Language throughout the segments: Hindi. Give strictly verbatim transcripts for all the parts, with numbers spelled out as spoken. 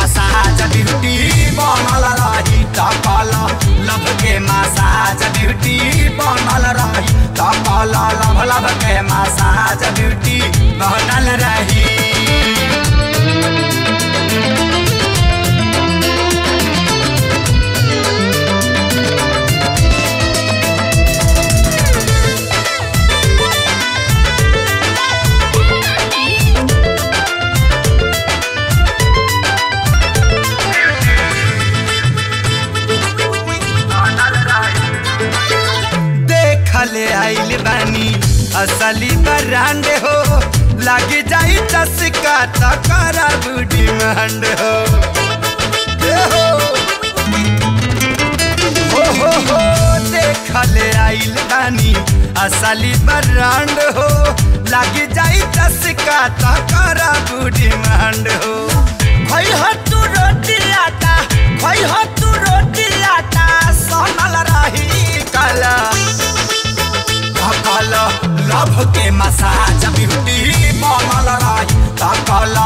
मसाज ब्यूटी बनल रही तपला लभ के मसाज ब्यूटी बनल रही तपला लभ लभ के मसाज ब्यूटी बनल रही। आइल बानी असली ब्रांड हो लगी जाई चस्का तकरा डिमांड हो हो हो हो देखले आइल बानी असली ब्रांड हो लगी जाई चस्का तकरा डिमांड हो। भाई हो तू रोटी लाटा भाई हो तू रोटी लाटा सोनल रही काला लव के मसाज ब्यूटी बनल रही तकल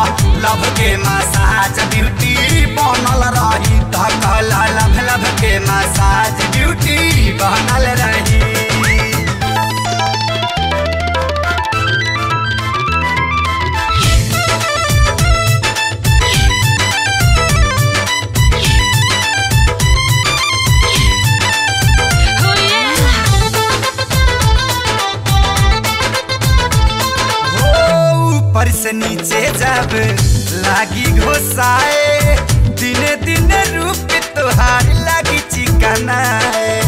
लव के मसाज ब्यूटी बनल रही तकल लव लव के मसाज ब्यूटी बनल रही। से नीचे जब लागी घोसाए दिने दिने रूप तुहार लागी चिकनाए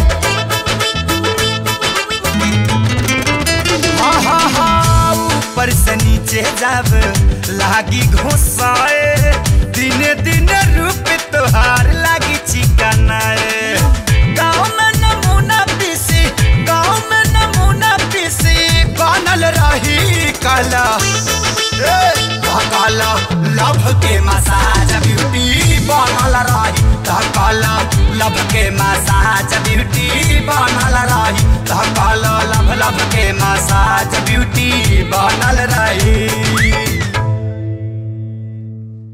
हाँ हाँ हाँ ऊपर से नीचे जब लागी घोसाए दिने दिने रूप तुहार लागी चिकनाए। गाँव में नमूना पीसी गाँव में नमूना पीसी बनल रही काला तकल लव के मसाज ब्यूटी बनल रही तकल लव के मसाज ब्यूटी बनल रही तकल लव लव के मसाज ब्यूटी बनल रही।